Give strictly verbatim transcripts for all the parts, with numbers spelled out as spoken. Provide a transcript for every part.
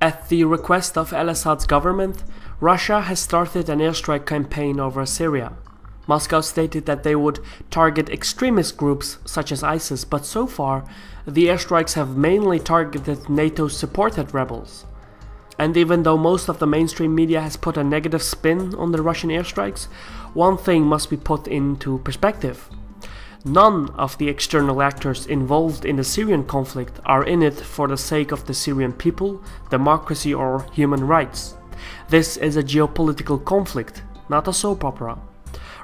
At the request of Al-Assad's government, Russia has started an airstrike campaign over Syria. Moscow stated that they would target extremist groups such as ISIS, but so far, the airstrikes have mainly targeted NATO-supported rebels. And even though most of the mainstream media has put a negative spin on the Russian airstrikes, one thing must be put into perspective. None of the external actors involved in the Syrian conflict are in it for the sake of the Syrian people, democracy or human rights. This is a geopolitical conflict, not a soap opera.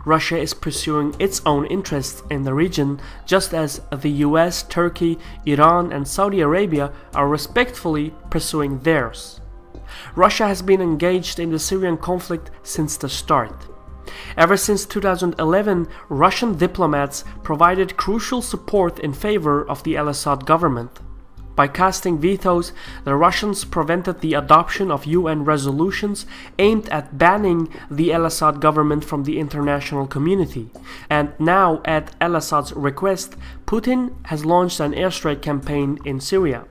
Russia is pursuing its own interests in the region, just as the U S, Turkey, Iran and Saudi Arabia are respectfully pursuing theirs. Russia has been engaged in the Syrian conflict since the start. Ever since two thousand eleven, Russian diplomats provided crucial support in favor of the Al-Assad government. By casting vetoes, the Russians prevented the adoption of U N resolutions aimed at banning the Al-Assad government from the international community. And now, at Al-Assad's request, Putin has launched an airstrike campaign in Syria.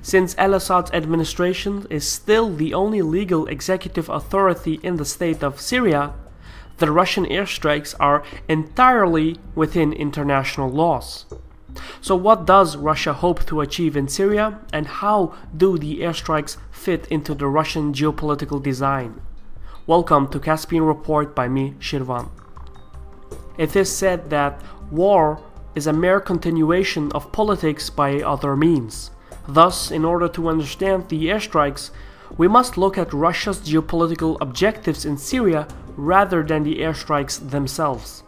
Since Al-Assad's administration is still the only legal executive authority in the state of Syria, the Russian airstrikes are entirely within international laws. So what does Russia hope to achieve in Syria, and how do the airstrikes fit into the Russian geopolitical design? Welcome to Caspian Report by me, Shirvan. It is said that war is a mere continuation of politics by other means. Thus, in order to understand the airstrikes, we must look at Russia's geopolitical objectives in Syria rather than the airstrikes themselves.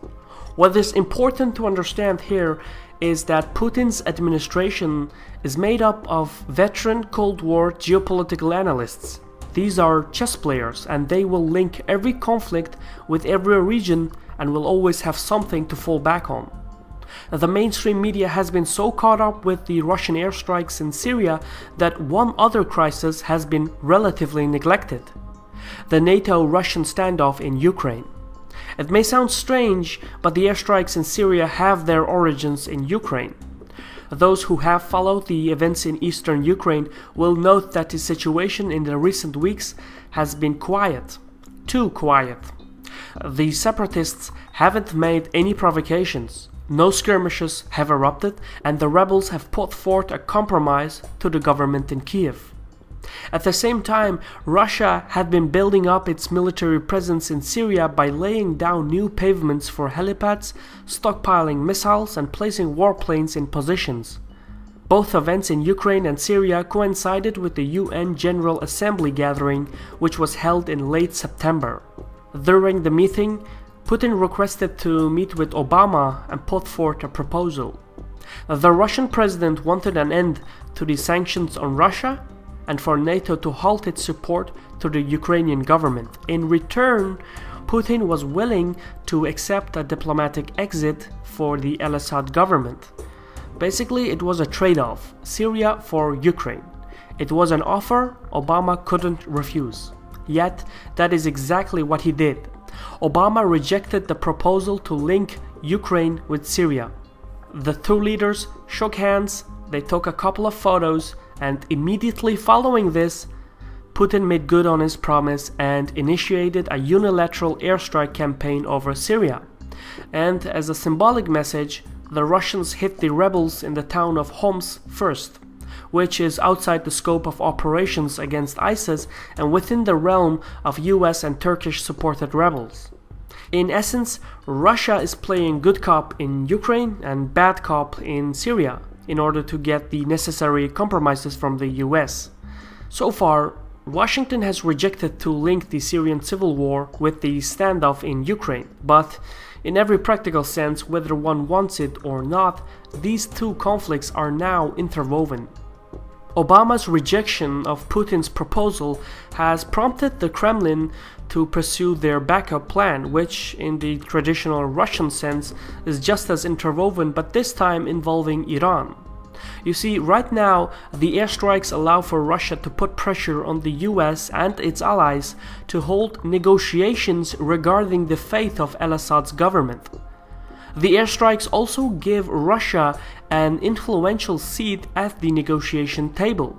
What is important to understand here is that Putin's administration is made up of veteran Cold War geopolitical analysts. These are chess players, and they will link every conflict with every region and will always have something to fall back on. The mainstream media has been so caught up with the Russian airstrikes in Syria that one other crisis has been relatively neglected: the NATO-Russian standoff in Ukraine. It may sound strange, but the airstrikes in Syria have their origins in Ukraine. Those who have followed the events in eastern Ukraine will note that the situation in the recent weeks has been quiet, too quiet. The separatists haven't made any provocations. No skirmishes have erupted, and the rebels have put forth a compromise to the government in Kiev. At the same time, Russia had been building up its military presence in Syria by laying down new pavements for helipads, stockpiling missiles and placing warplanes in positions. Both events in Ukraine and Syria coincided with the U N General Assembly gathering, which was held in late September. During the meeting, Putin requested to meet with Obama and put forth a proposal. The Russian president wanted an end to the sanctions on Russia and for NATO to halt its support to the Ukrainian government. In return, Putin was willing to accept a diplomatic exit for the Al-Assad government. Basically, it was a trade-off: Syria for Ukraine. It was an offer Obama couldn't refuse. Yet, that is exactly what he did. Obama rejected the proposal to link Ukraine with Syria. The two leaders shook hands, they took a couple of photos, and immediately following this, Putin made good on his promise and initiated a unilateral airstrike campaign over Syria. And as a symbolic message, the Russians hit the rebels in the town of Homs first, which is outside the scope of operations against ISIS and within the realm of U S and Turkish-supported rebels. In essence, Russia is playing good cop in Ukraine and bad cop in Syria in order to get the necessary compromises from the U S. So far, Washington has rejected to link the Syrian civil war with the standoff in Ukraine, but in every practical sense, whether one wants it or not, these two conflicts are now interwoven. Obama's rejection of Putin's proposal has prompted the Kremlin to pursue their backup plan, which in the traditional Russian sense is just as interwoven, but this time involving Iran. You see, right now, the airstrikes allow for Russia to put pressure on the U S and its allies to hold negotiations regarding the fate of Al-Assad's government. The airstrikes also give Russia an influential seat at the negotiation table.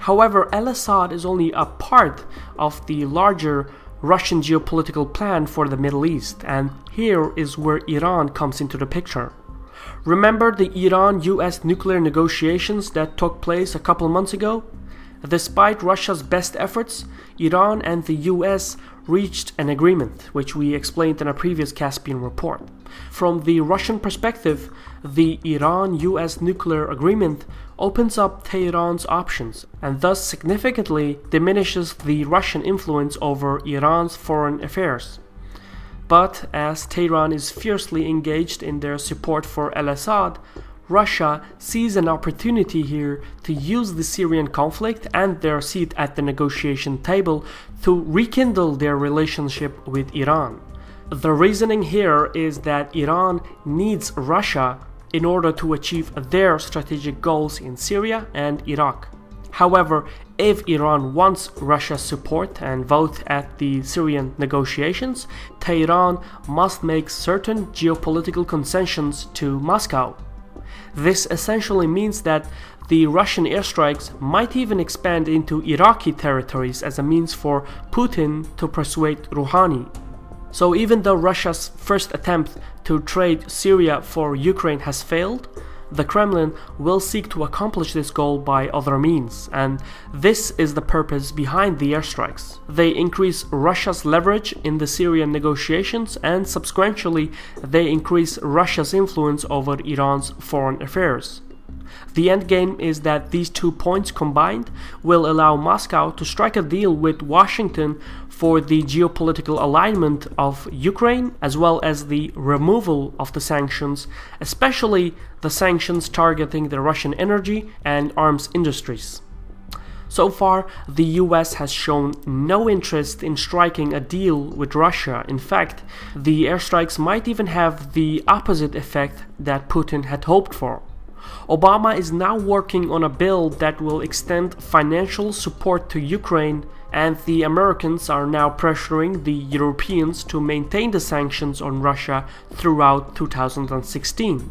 However, Al-Assad is only a part of the larger Russian geopolitical plan for the Middle East, and here is where Iran comes into the picture. Remember the Iran U S nuclear negotiations that took place a couple months ago? Despite Russia's best efforts, Iran and the U S reached an agreement, which we explained in a previous Caspian report. From the Russian perspective, the Iran U S nuclear agreement opens up Tehran's options and thus significantly diminishes the Russian influence over Iran's foreign affairs. But as Tehran is fiercely engaged in their support for Al-Assad, Russia sees an opportunity here to use the Syrian conflict and their seat at the negotiation table to rekindle their relationship with Iran. The reasoning here is that Iran needs Russia in order to achieve their strategic goals in Syria and Iraq. However, if Iran wants Russia's support and vote at the Syrian negotiations, Tehran must make certain geopolitical concessions to Moscow. This essentially means that the Russian airstrikes might even expand into Iraqi territories as a means for Putin to persuade Rouhani. So even though Russia's first attempt to trade Syria for Ukraine has failed, the Kremlin will seek to accomplish this goal by other means, and this is the purpose behind the airstrikes. They increase Russia's leverage in the Syrian negotiations, and subsequently they increase Russia's influence over Iran's foreign affairs. The endgame is that these two points combined will allow Moscow to strike a deal with Washington for the geopolitical alignment of Ukraine, as well as the removal of the sanctions, especially the sanctions targeting the Russian energy and arms industries. So far, the U S has shown no interest in striking a deal with Russia. In fact, the airstrikes might even have the opposite effect that Putin had hoped for. Obama is now working on a bill that will extend financial support to Ukraine, and the Americans are now pressuring the Europeans to maintain the sanctions on Russia throughout two thousand sixteen.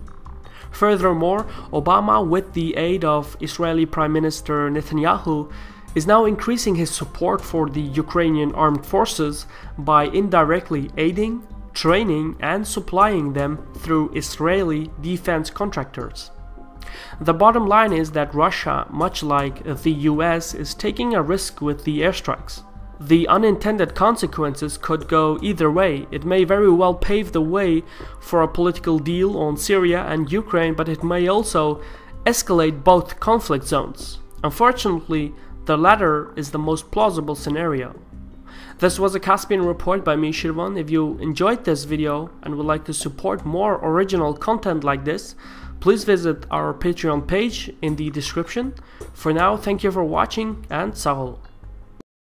Furthermore, Obama, with the aid of Israeli Prime Minister Netanyahu, is now increasing his support for the Ukrainian armed forces by indirectly aiding, training, and supplying them through Israeli defense contractors. The bottom line is that Russia, much like the U S, is taking a risk with the airstrikes. The unintended consequences could go either way. It may very well pave the way for a political deal on Syria and Ukraine, but it may also escalate both conflict zones. Unfortunately, the latter is the most plausible scenario. This was a Caspian Report by me, Shirvan. If you enjoyed this video and would like to support more original content like this, please visit our Patreon page in the description. For now, thank you for watching, and sahol.